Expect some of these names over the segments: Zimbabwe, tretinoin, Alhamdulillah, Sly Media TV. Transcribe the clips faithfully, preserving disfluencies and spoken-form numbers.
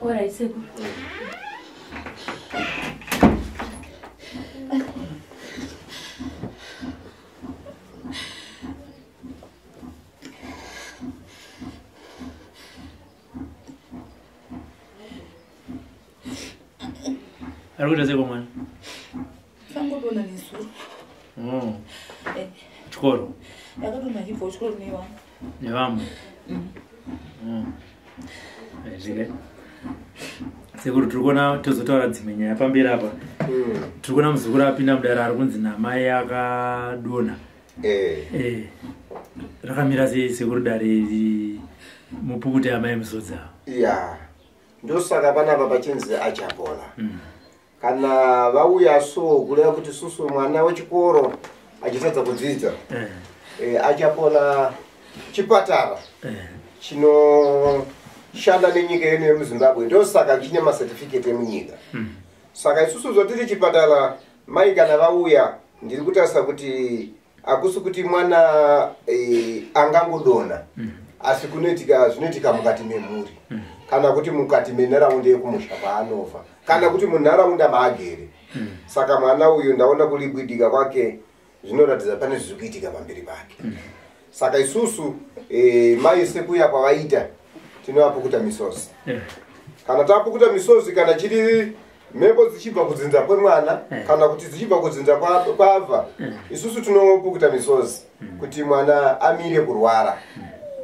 All right, sir. How does it go, man? Oh. Choro. I don't know if it's called Nivam. Nivam. Seguro turikuona tozotaura dzimenya yapambira apa. Mm. Turikuona muzukuru apinda mudare ari kunzi namai akadona. Eh. Eh. Rakamira sei seguro dare mupukuti amai muzodza. Yeah. Ndosaka bana babachinzi achabola. Mm. Kana vauya so kureya kuti susu mwana wechikoro achifadza kudzidza. Eh. Eh achabola chipatara. Eh. Chino shanda nenyika yene muZimbabwe ndosaka chine macertificate emunyika. Mm. Saka isusu zotiri chipatala mai kana vauya ndiri kutasa kuti akusi kuti mwana e, angangodona. Mm. Asi kunoitika zvinoitika mukati memhuri. Mm. Kana kuti mukati menharaunda yekumusha paanofa kana kuti munharaunda maagere. Mm. Saka mwana uyu ndaona kulibwidika kwake zvinoratidza pane zvizukuitika pamberi pake. Mm. Saka isusu e, mai sekuya kwavaita tinoapukuta misosi. Yeah. Kana tapukuta misosi kana chiri mhepo dzichibva kudzinza kwemwana. Yeah. Kana kuti dzichibva kudzinza kwabva. Yeah. Isusu tinopukuta misosi. Mm. Kuti mwana amire kurwara. Mm.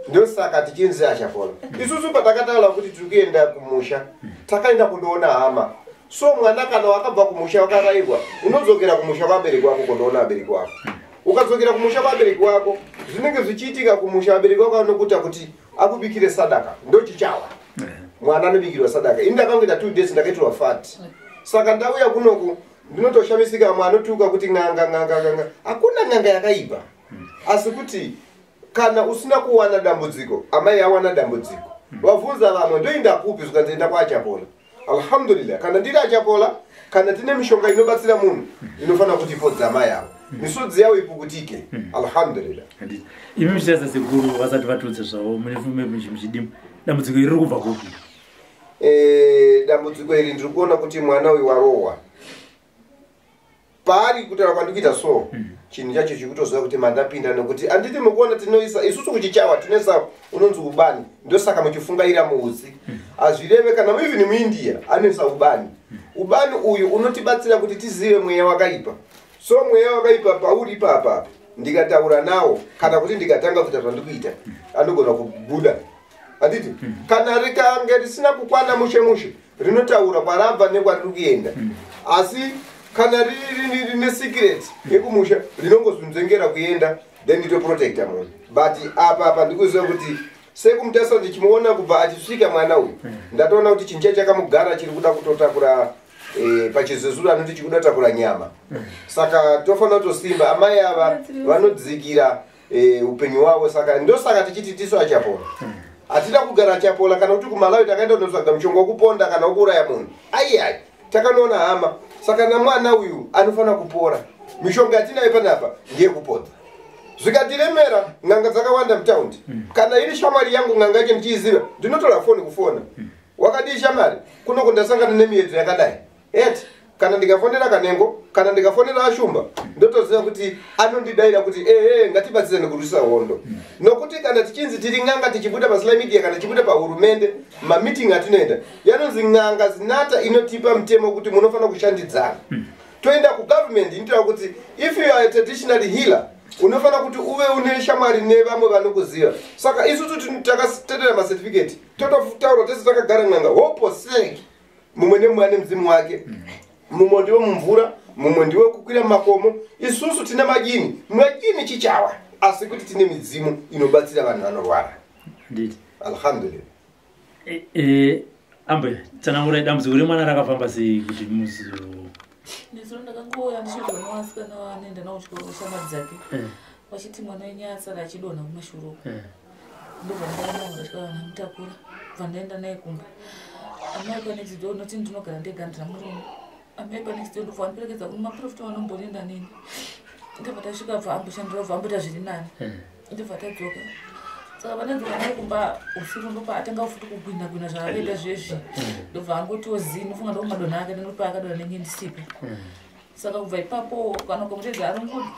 Ndio saka tichinzi achafola. Mm. Isusu patakataura kuti tiri kuenda kumusha. Mm. Takaenda kundoona hama. So mwana kana wakabva kumusha wakaraibwa unodzokera kumusha vabereki wako kundoona vabereki wako. Ukadzokera kumusha vabereki wako zvinenge zvichiitika kumusha vabereki wako unokuta kuti akubikire sadaka ndo chichawa. Yeah. Mwana anobikirwa sadaka indakangenda two days ndakaitwa fat. Yeah. Saka ndauya kunoku ndinotoshamisika mwana otuka kuti nganga nganga nganga akuna nganga yakaiba. Mm. Asi kuti kana usina kuwana dambudziko amai awana dambudziko. Mm. Wavunza vamwe ndoinda kupi zvikanzenda kwachapola. Alhamdulillah kana ndiri achapola kana tine mishonga inobatsira munhu inofanira kuti podza amai awo. Misodzi yawo ipukutike. Mm. Alhamdulillah. Imi mishasa seguru wasati vatudza zvawo munefume muchidimu dambudziko iri kubva kupi? Eh dambudziko iri ndiri kuona kuti mwana uyu warowa. Pari kutara kwandikuita so. Mm. Chinhu chacho chikutozoya kuti mandapinda nokuti anditi mukuona tinoisa isusu kuchichawa tinoisa unonzi ubani ndosaka muchifungaira muudzi. Mm. Azvireve kana muivini muIndia anoisa ubani. Mm. Ubani uyu unotibatsira kuti tizive mweya wakaipa. So mweya wakaipa pauri papa ndikataura nawo kana kuti ndikatanga kuita zvandikuita anogona kubuda anditi. Mm. Kana rikange risina kukwana mushe mushe rinotaura parabva nekwari kuenda. Mm. Asi kana riri rine secret yekumusha rinongozunzengera kuenda then ito protecta munhu but apa apa ndikuziva kuti sekumutasa ndichimuona kubva achisvika mwana uyu ndatoona kuti chinja chakamugara chiri kuda kutotakura eh pachizezura anoti chikuda takura nyama. Saka tofanira kutosimba amai ava vanodzikira eh upenyu wavo. Saka ndosaka tichiti tiso achapona atida kugara achapola kana kuti kumalawi takaenda kunotsvaga muchongo wekuponda kana wokuraya munhu ai ai takanoona hama. Saka na mwana uyu anofana kupora mishonga atinayo panapa ndiye kupodza zvikatiremera nganga dzakawanda mutaundi. Mm. Kana iri shamwari yangu nganga yake ndichiziva ndinotora foni kufona. Mm. Wakadii shamwari kunoko ndasangana nemiedzo yakadai eti kana ndikafonera kanengo kana ndikafonera ashumba ndotoziva kuti anondidaira kuti eh eh ngatibatsirane kurwisa hondo. Mm. Nokuti kana tichinzi tiri nganga tichibuda paslime media kana tichibuda pahurumende mameeting atinoenda yanonzi nganga zinata inotipa mtemo kuti munofanira kushandidzana. Mm. Toenda kugovernment inotaura kuti if you are a traditional healer unofanira kuti uve une shamwari nevamwe vanokuziva. Saka isusu takateerera macertificate tototaura tese takagara nganga hopo seki mumwe nemumwe ane mzimu wake. Mm. Mumwe ndiwe mumvura mumwe ndiwe kukwira makomo isusu tine majini majini chichawa asi kuti tine midzimu inobatsira vanhu vanorwara. Indeed. Alhamdulillah. Eh Ambe, tanamura damzuri mwana rakafamba sei kuti muzi. Ndizvo ndakangoya ndichidona wasikana waanenda nawo chikoro shamwari dzake. Wachiti mwana wenyatsa rachidona kumashuro. Ndobva ndaenda ndikana mutakura, vandaenda naye kumba. Amaipa next door noti ndinogara ndega ndiramurume. Amaipa next door ndobva andiperekedza kumaprofita vanomboenda neni. Ndobva tasvika bva amboshandira bva amboita zviri nani. Ndobva tadzoka. Saka vanadzoka naikumba usiku ndopa atanga futi kugwina gwina zvavakaita zvezvi. Ndobva angotiwo zii nofunga ndokumadona ake ndopa akadona nenyindisipi. Saka kubva ipapo kanokamutedza arongodi.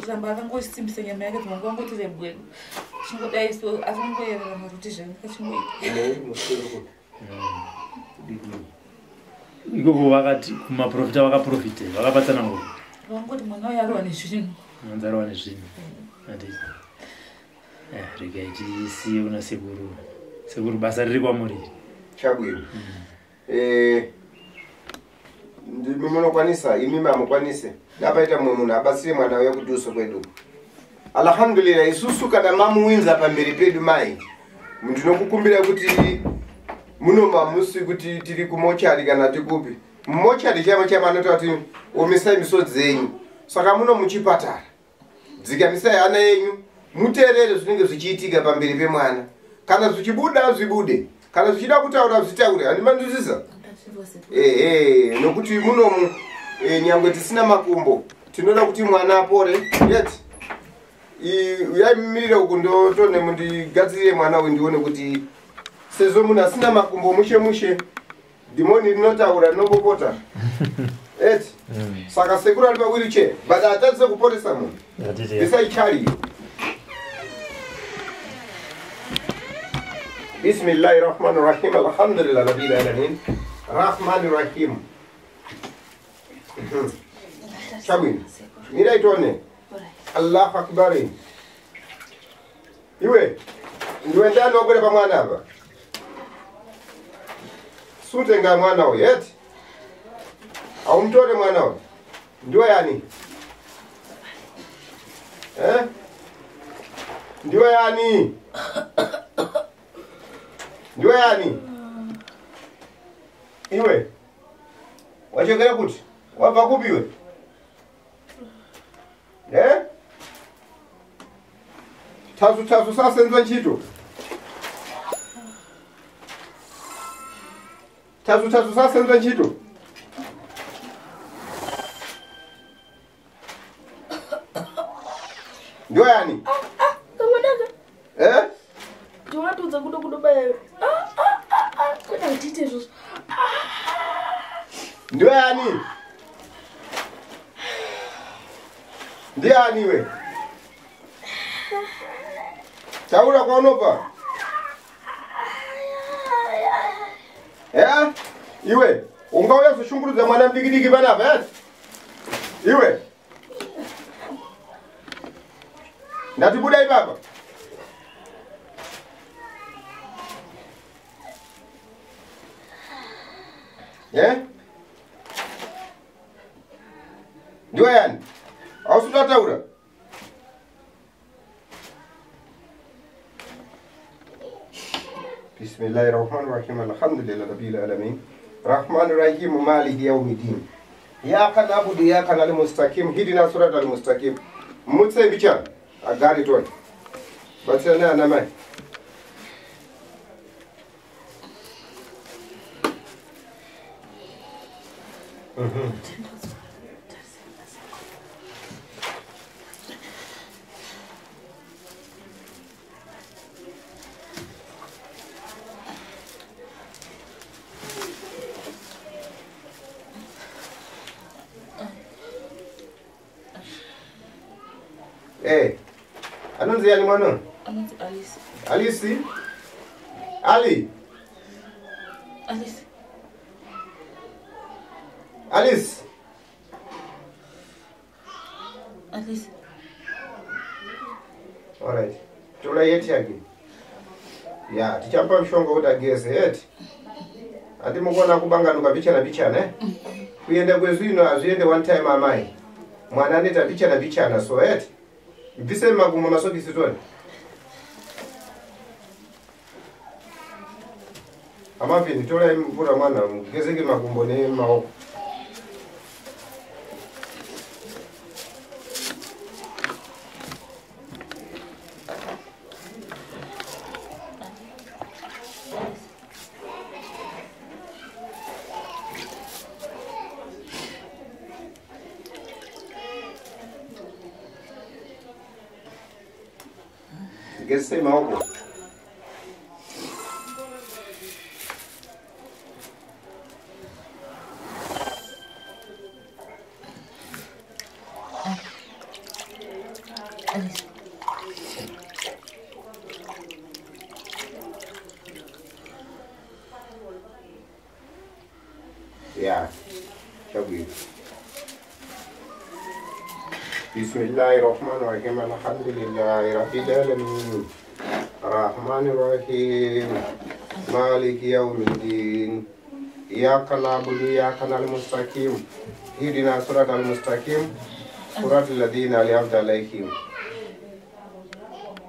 Kuzamba akangosimbisa nyama yake dzimwe angoti rebwe. Chingodai so asangoyerera maruti zvavakachingoita. Igugu wakati kumaprofita wakaprofite wakapatana ngo wangoti mwana yarwa nezvinhu mwanzarwa nezvinhu ati eh regaiti si una seguro seguro basa riri kwamuri chabwiri eh ndimimono kwanisa imi mama kwanise ndapaita mumwe munhu abasire mwana wake kuti uso kwedu alhamdulillah isusu kana mamuwinza pamberi pedu mai ndinokukumbira kuti muno mamusi kuti tiri kumochari kana tikupi mochari chama chama nota kuti omisai miso dzenyu saka muno muchipatara dzikamisai ana yenyu muterere zvinenge zvichiitika pamberi pemwana kana zvichibuda zvibude kana zvichida kutaura zvitaure handimanzwisisa eh eh nokuti muno mu nyangwe tisina makumbo tinoda kuti mwana apore yeti yaimirira kundotonde mundigadzirire mwana wendione kuti sezo muna sina makumbo mushe mushe dimoni rinotaura nobokota eti saka sekuru ari pawiriche but atadze kuporesa munhu isaichariyo bismillahi rahmani rahim alhamdulillah rabbil alamin rahmani rahim shabwin mirai tone allah akbar iwe ndiwe ndani wakwera pamwana apa sutenga mwana uyu yeti aumtore mwana uyu ndiwe yani eh ndiwe yani ndiwe yani iwe wachokera kuti wabva kupi iwe eh tazu tazu sasenzwa nchito tazu tazu sasenzwa nchito ndiwe yani kamwanaga eh ndingatudza kudo kudobayo ah ah ah kuda tite zvo ndiwe yani ndiye aniwe taura kwaonopa eh iwe ungauya kushungurudza mwana mbikidiki panapa yati iwe ndatibudai papa eh ndiwe yani ausuda taura Bismillahirrahmanirrahim. Alhamdulillah rabbil alamin. Rahmanir Rahim maliki yawmiddin. Iyyaka na'budu wa iyyaka nasta'in. Ihdina siratal mustaqim. Mutse bicha agari toni. Batsana ana mai. Mhm. Eh. Anonzi yani mwana? Anonzi Alice. Alice? Ali. Alice. Alice. Alice. All right. Tola yeti again. Yeah, tichapa mshongo uta gese yeti. Ati mukona kubanganuka bichana bichana eh. Kuenda kwezwino aziende one time amai. Mwana aneta bichana bichana so yeti. Vise magumo masokisi tone amafi nitola imvura mwana mugezeke makumbo ne maoko gese maoko. Yeah, shall we? Bismillahirrahmanirrahim. Alhamdulillahirrahmanirrahim. Rahmanirrahim. Malik yawmiddin. Iyaka na'budu iyaka nasta'in. Ihdina siratal mustaqim. Siratal ladzina an'amta alaihim.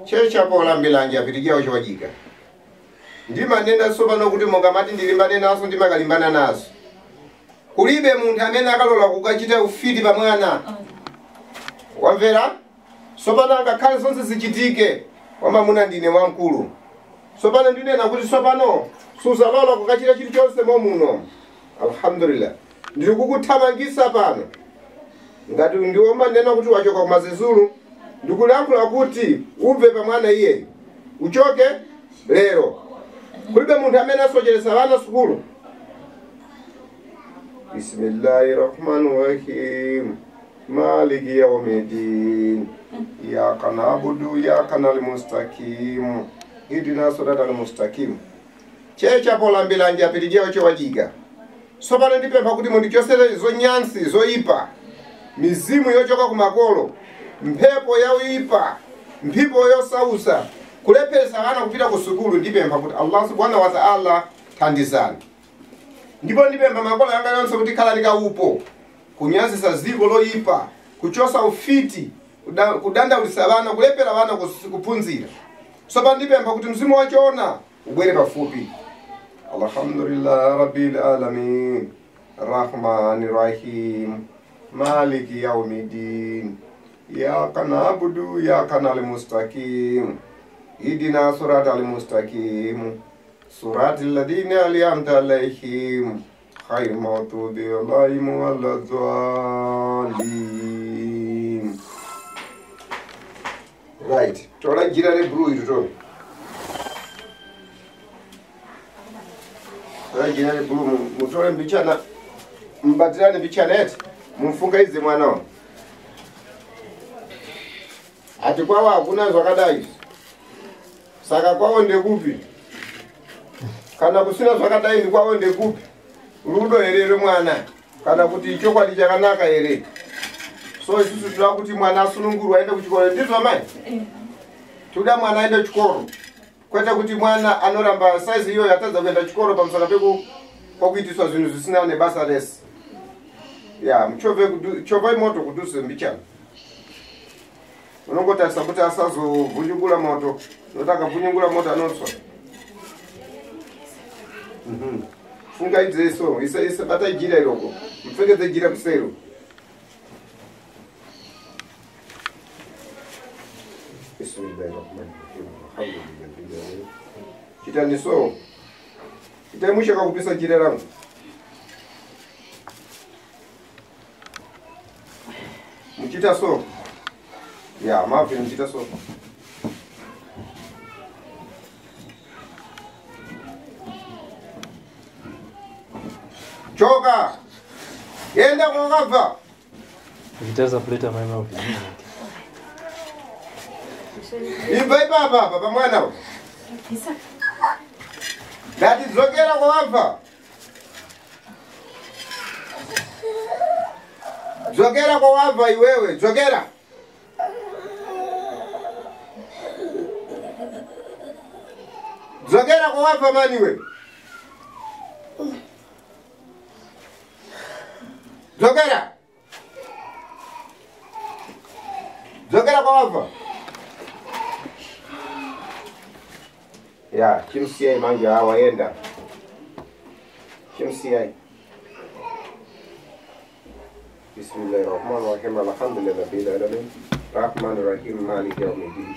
Checha pola mbilanja vidigia ushwajika. Ndima nenda soba nokuti mongamati ndilimbane naso ndima kalimbana naso. Kulibe muntu amene akalola kukachita ufiti pa mwana. Wamvera? Sopana ngakhale sonse sichitike. Wamba muna ndine wamkulu. Sopana ndine nakuti sopano. Susalola kukachita chili chonse momuno. Alhamdulillah. Ndiyo kukuthamangisa pano. Ngati ndiwomba nena kuti wachoka kumazizulu. Ndikulankula kuti ubve pa mwana iye. Uchoke lero. Kulibe muntu amene asochelesa bana sukulu. Bismillahirrahmanirrahim. Maliki yawmiddin. Iyyaka na'budu iyyaka nasta'in. Ihdina siratal mustaqim. Checha pola mbilanja pilijeo chowajiga. Sopano ndipempha kuti mundichosere zonyansi zoipa. Mizimu yochoka kumakolo. Mphepo yawipa. Mphipo yosausa. Kulepesa ana kupita kusukulu ndipempha kuti Allah subhanahu wa ta'ala thandizani. Ndipo ndipemba makola yanga yonse kuti khala nikaupo kunyansi sa ziko loipa kuchosa ufiti kudanda ulisabana kulepera bana kupunzira soba ndipemba kuti mzimu wachona ubwere pafupi. Alhamdulillah rabbil alamin. Rahmanir rahim. Maliki yawmiddin. Iyyaka na'budu iyyaka nasta'in. Ihdina siratal mustaqim. Surat al-ladina al-yamta alayhim. Khayr mautu bi Allahim wal-adzalim. Right. Tola jirane brew it to. Tola jirane brew. Mutole mbichana. Mbatirane bichanet. Mumfunga izi mwanao. Ati kwawa hakuna zvakadai. Saka kwawo ndekupi. Kana kusina zvakadai kwawo ndekupi rudo herere mwana kana kuti chokwadi chakanaka here so isusu tira kuti mwana asunungurwa aende kuchikoro ndizvo mai tuda mwana aende kuchikoro kwete kuti mwana anoramba size iyo yatadza kuenda kuchikoro pamusana peku kwakuitiswa zvinhu zvisina nebasa rese ya muchove chovai moto kuduse mbichana unongotarisa kuti asazovhunyungura moto nokuti akavhunyungura moto anotswa. Mhm. Funga idzeso, isa isa bata gira iroko. Mfeke te gira kusero. Bismillahirrahmanirrahim. Alhamdulillah. Kitani so. Itamusha kakupisa gira rangu. Mchita so. Ya, mafi mchita so. Choka! Yenda mwangava! Kitaza pleta maima upizingi. Ibai baba, baba mwana. Dati zogera mwangava. Zogera mwangava iwewe, zogera. Zogera mwangava maniwe. Zogera! Zogera kwa wafa? Ya, chimsia imangia hawa yenda. شمسياي بسم الله الرحمن الرحيم الحمد لله رب العالمين الرحمن الرحيم مالك يوم الدين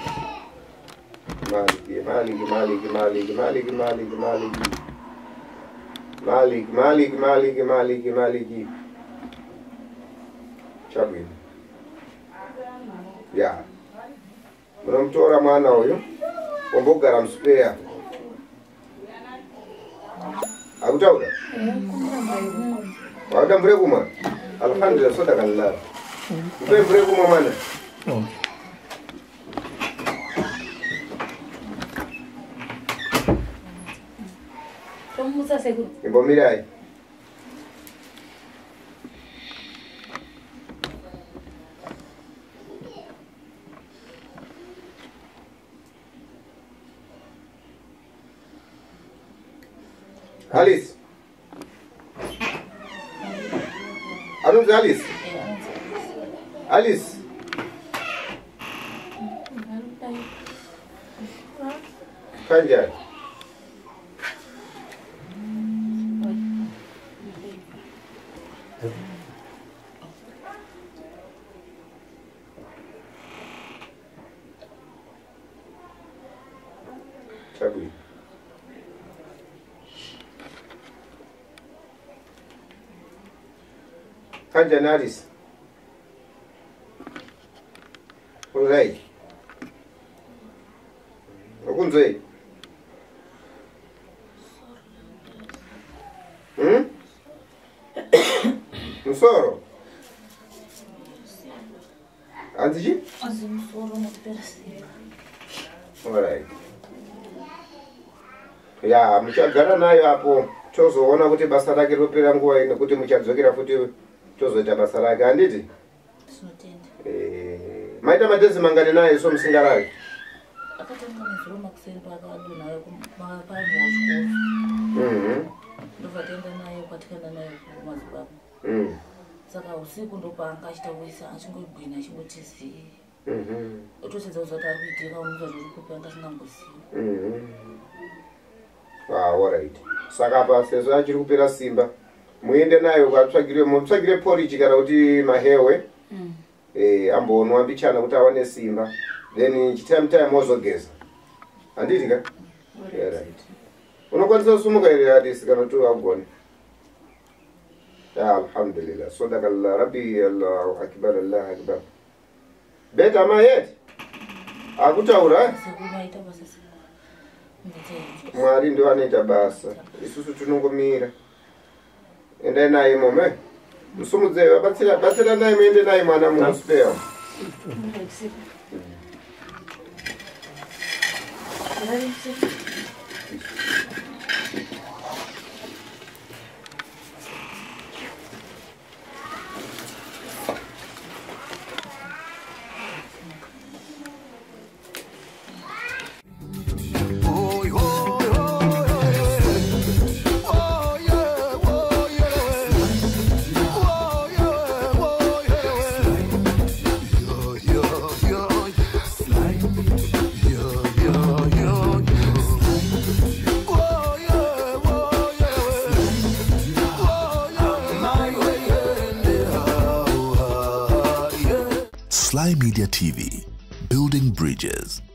مالك مالك مالك مالك مالك مالك مالك مالك مالك مالك مالك مالك شابين يا منهم تورا ما ناويو وبوكرام سبيا أقول جاودا. وعندهم بريكو ما. الحمد لله صدق الله. وين بريكو ما مانا؟ كم موسى سيكون؟ يبقى ميراي. Alice, I don't Alice. Alice, Kanja. Tabu. Janaris. Right. Ogunze. Hm? Nsoro. Anji? Nsoro na terceira. All right. Yeah, mchagana nayo hapo. Chozo ona kuti basa rake ropera nguwa ino kuti muchadzokera futi Chozo jabasara ganditi. Sinotenda. Eh, maita madezi mangani naye so msingaraki. Akatanga muzuruma kuseni pakadu nayo kumapaya moscofu. Mhm. Ndovatenda naye kwatikana naye kumazimbabwe. Mhm. Saka usiku ndopanga achitawisa achingobwina achingotisi. Mhm. Otosedza uzati ari kuitira umuzwa zviri kupanga sinamboziva. Mhm. Ah, all right. Saka pasezo achiri kupera simba. Muende nayo kwatsvagire mutsvagire porridge kana kuti mahewe mm. eh ambonwa bichana kuti awane simba then chitime time mozogeza anditi ka yeah, right unokwanisa kusumuka iri hadisi kana kuti agone ya alhamdulillah sodaka allah rabbi allah akbar allah akbar beta mahet akutaura sekubaita basa mwari ndiwo anoita basa isusu tunongomira And then I am a man. Some of them are better than I made the name, Madame Mospel. Sly Media T V, building bridges.